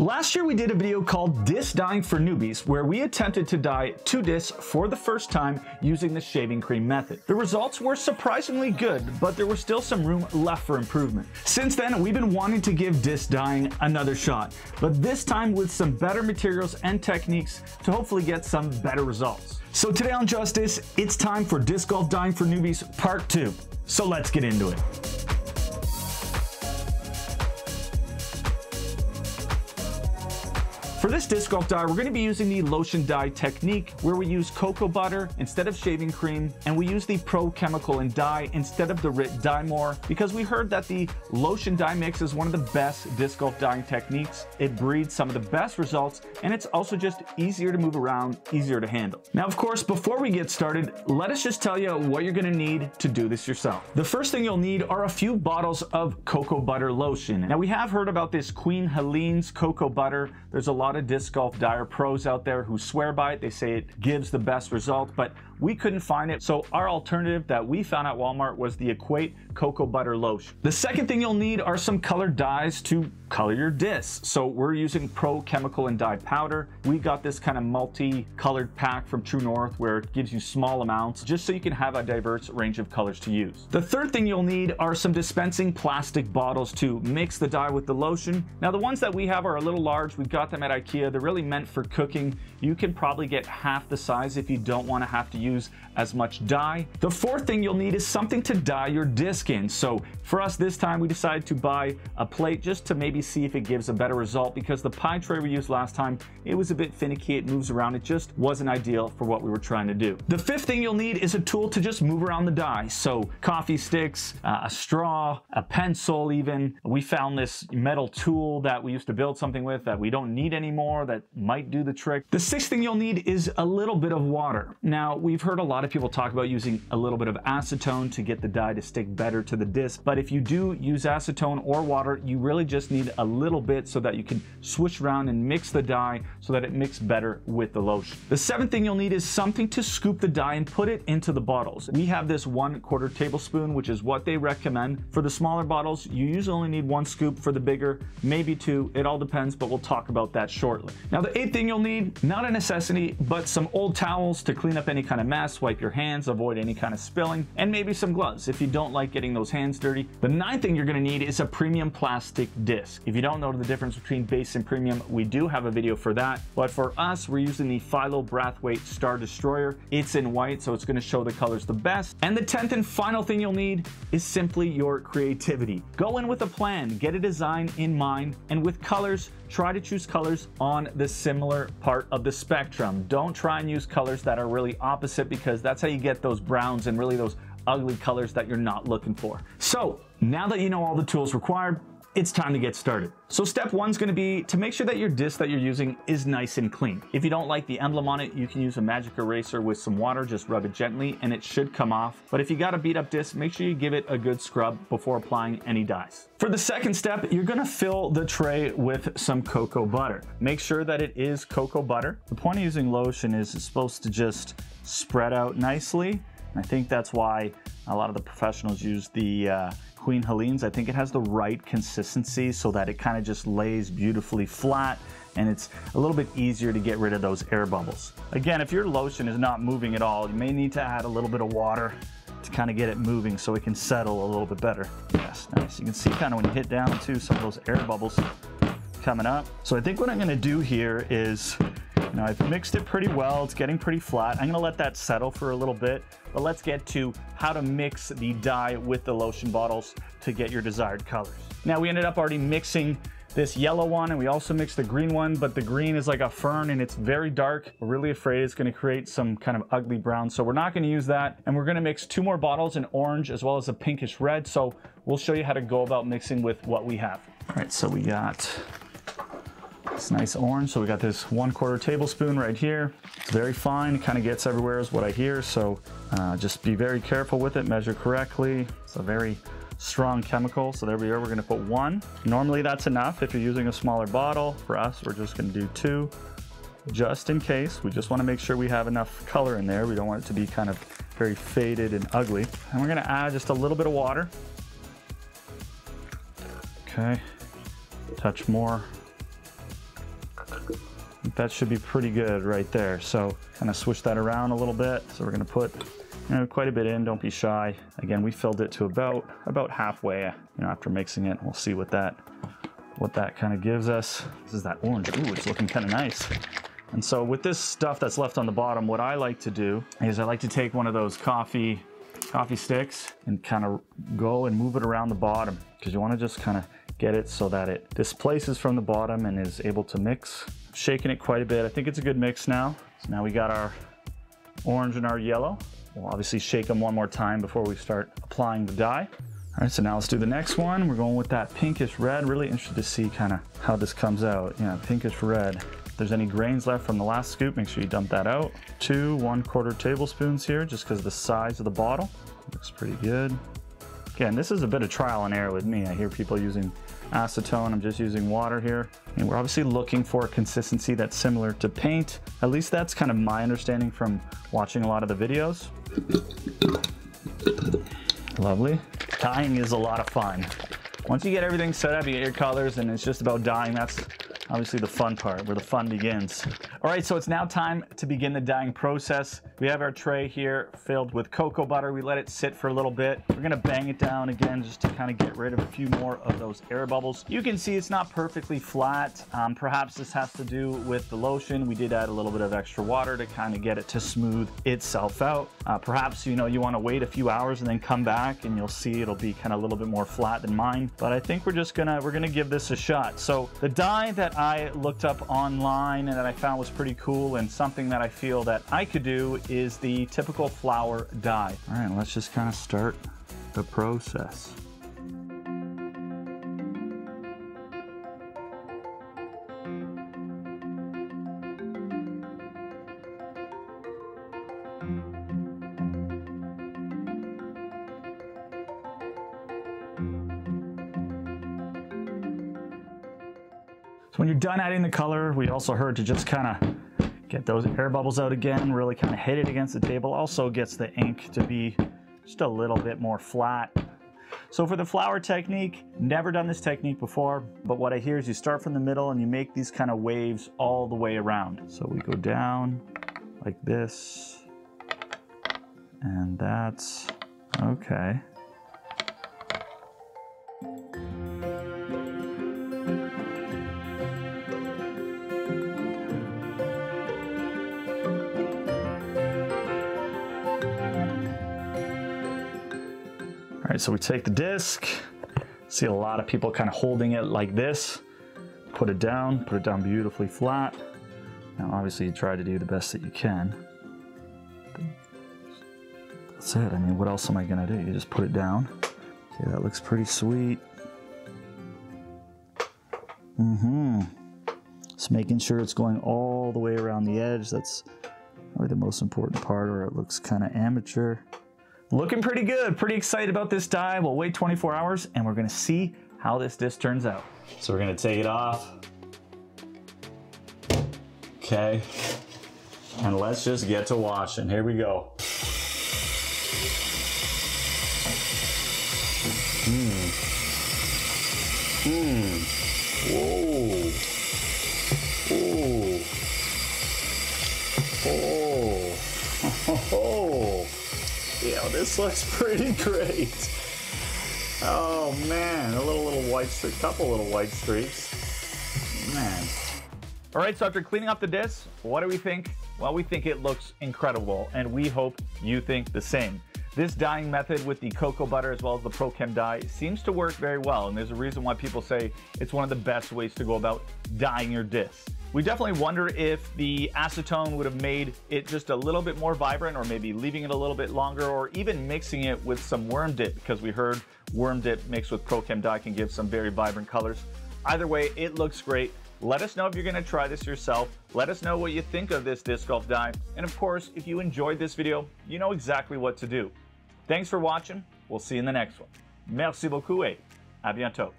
Last year we did a video called Disc Dyeing for Newbies where we attempted to dye 2 discs for the first time using the shaving cream method. The results were surprisingly good, but there was still some room left for improvement. Since then, we've been wanting to give disc dyeing another shot, but this time with some better materials and techniques to hopefully get some better results. So today on Justice, it's time for Disc Golf Dyeing for Newbies Part 2. So let's get into it. For this disc golf dye, we're going to be using the lotion dye technique where we use cocoa butter instead of shaving cream, and we use the Pro Chemical and Dye instead of the Rit Dye more because we heard that the lotion dye mix is one of the best disc golf dyeing techniques. It breeds some of the best results, and it's also just easier to move around, easier to handle. Now, of course, before we get started, let us just tell you what you're going to need to do this yourself. The first thing you'll need are a few bottles of cocoa butter lotion. Now, we have heard about this Queen Helene's cocoa butter. There's a lot of disc golf dyer pros out there who swear by it. They say it gives the best result, but we couldn't find it, so our alternative that we found at Walmart was the Equate cocoa butter lotion. The second thing you'll need are some colored dyes to color your discs. So we're using Pro Chemical and Dye powder. We got this kind of multi-colored pack from True North where it gives you small amounts just so you can have a diverse range of colors to use. The third thing you'll need are some dispensing plastic bottles to mix the dye with the lotion. Now the ones that we have are a little large. We got them at IKEA. They're really meant for cooking. You can probably get half the size if you don't want to have to use as much dye. The fourth thing you'll need is something to dye your disc in. So for us this time, we decided to buy a plate just to maybe see if it gives a better result because the pie tray we used last time, it was a bit finicky, it moves around, it just wasn't ideal for what we were trying to do. The fifth thing you'll need is a tool to just move around the dye. So coffee sticks, a straw, a pencil even. We found this metal tool that we used to build something with that we don't need anymore that might do the trick. The sixth thing you'll need is a little bit of water. Now, we've heard a lot of people talk about using a little bit of acetone to get the dye to stick better to the disc, but if you do use acetone or water, you really just need a little bit so that you can swish around and mix the dye so that it mixes better with the lotion. The seventh thing you'll need is something to scoop the dye and put it into the bottles. We have this 1/4 tablespoon, which is what they recommend. For the smaller bottles, you usually only need 1 scoop. For the bigger, maybe 2. It all depends, but we'll talk about that shortly. Now, the 8th thing you'll need, not a necessity, but some old towels to clean up any kind of mess, wipe your hands, avoid any kind of spilling, and maybe some gloves if you don't like getting those hands dirty. The 9th thing you're gonna need is a premium plastic disc. If you don't know the difference between base and premium, we do have a video for that, but for us, we're using the Philo Brathwaite Star Destroyer. It's in white, so it's gonna show the colors the best. And the 10th and final thing you'll need is simply your creativity. Go in with a plan, get a design in mind, and with colors, try to choose colors on the similar part of the spectrum. Don't try and use colors that are really opposite because that's how you get those browns and really those ugly colors that you're not looking for. So now that you know all the tools required, it's time to get started. So step 1 is going to be to make sure that your disc that you're using is nice and clean. If you don't like the emblem on it, you can use a magic eraser with some water, just rub it gently and it should come off. But if you got a beat up disc, make sure you give it a good scrub before applying any dyes. For the second step, you're going to fill the tray with some cocoa butter. Make sure that it is cocoa butter. The point of using lotion is it's supposed to just spread out nicely. And I think that's why a lot of the professionals use the Queen Helene's. I think it has the right consistency so that it kind of just lays beautifully flat and it's a little bit easier to get rid of those air bubbles. Again, if your lotion is not moving at all, you may need to add a little bit of water to kind of get it moving so it can settle a little bit better. Yes, nice. You can see kind of when you hit down too, some of those air bubbles coming up. So I think what I'm gonna do here is, now I've mixed it pretty well, it's getting pretty flat. I'm gonna let that settle for a little bit, but let's get to how to mix the dye with the lotion bottles to get your desired colors. Now we ended up already mixing this yellow one and we also mixed the green one, but the green is like a fern and it's very dark. We're really afraid it's gonna create some kind of ugly brown, so we're not gonna use that. And we're gonna mix 2 more bottles, an orange as well as a pinkish red, so we'll show you how to go about mixing with what we have. All right, so we got this nice orange. So we got this 1/4 tablespoon right here. It's very fine. It kind of gets everywhere is what I hear. So just be very careful with it. Measure correctly. It's a very strong chemical. So there we are. We're going to put 1. Normally that's enough. If you're using a smaller bottle, for us, we're just going to do 2 just in case. We just want to make sure we have enough color in there. We don't want it to be kind of very faded and ugly. And we're going to add just a little bit of water. Okay. Touch more. that should be pretty good right there. So kind of switch that around a little bit. So we're gonna put, you know, quite a bit in, don't be shy. Again, we filled it to about halfway, you know, after mixing it. We'll see what that kind of gives us. This is that orange, ooh, it's looking kind of nice. And so with this stuff that's left on the bottom, what I like to do is I like to take one of those coffee sticks and kind of go and move it around the bottom, because you want to just kind of get it so that it displaces from the bottom and is able to mix. Shaking it quite a bit. I think it's a good mix now. So now we got our orange and our yellow. We'll obviously shake them one more time before we start applying the dye. All right, so now let's do the next one. We're going with that pinkish red. Really interested to see kind of how this comes out. Yeah, pinkish red. If there's any grains left from the last scoop, make sure you dump that out. 2 1/4 tablespoons here, just because the size of the bottle. Looks pretty good. Again, this is a bit of trial and error with me. I hear people using acetone. I'm just using water here. And we're obviously looking for a consistency that's similar to paint. At least that's kind of my understanding from watching a lot of the videos. Lovely. Dyeing is a lot of fun. Once you get everything set up, you get your colors, and it's just about dyeing. That's obviously the fun part, where the fun begins. All right, so it's now time to begin the dyeing process. We have our tray here filled with cocoa butter. We let it sit for a little bit. We're gonna bang it down again just to kind of get rid of a few more of those air bubbles. You can see it's not perfectly flat. Perhaps this has to do with the lotion. We did add a little bit of extra water to kind of get it to smooth itself out. Perhaps, you know, you wanna wait a few hours and then come back and you'll see it'll be kind of a little bit more flat than mine. But I think we're gonna give this a shot. So the dye that I looked up online and that I found was pretty cool, and something that I feel that I could do, is the typical flower dye. All right, let's just kind of start the process. When you're done adding the color, we also heard to just kind of get those air bubbles out again, really kind of hit it against the table. Also gets the ink to be just a little bit more flat. So for the flower technique, never done this technique before, but what I hear is you start from the middle and you make these kind of waves all the way around. So we go down like this, and that's okay. All right, so we take the disc, see a lot of people kind of holding it like this, put it down beautifully flat. Now, obviously you try to do the best that you can. That's it, I mean, what else am I gonna do? You just put it down. Okay, that looks pretty sweet. Just making sure it's going all the way around the edge. That's probably the most important part, or it looks kind of amateur. Looking pretty good, pretty excited about this dye. We'll wait 24 hours and we're gonna see how this disc turns out. So we're gonna take it off. Okay, and let's just get to washing. Here we go. Yeah, this looks pretty great. Oh man, a little white streak, couple little white streaks. Man. All right, so after cleaning up the disc, what do we think? Well, we think it looks incredible, and we hope you think the same. This dyeing method with the cocoa butter as well as the Pro Chem dye seems to work very well, and there's a reason why people say it's one of the best ways to go about dyeing your disc. We definitely wonder if the acetone would have made it just a little bit more vibrant, or maybe leaving it a little bit longer, or even mixing it with some worm dip, because we heard worm dip mixed with Pro Chem dye can give some very vibrant colors. Either way, it looks great. Let us know if you're gonna try this yourself. Let us know what you think of this disc golf dye. And of course, if you enjoyed this video, you know exactly what to do. Thanks for watching. We'll see you in the next one. Merci beaucoup et à bientôt.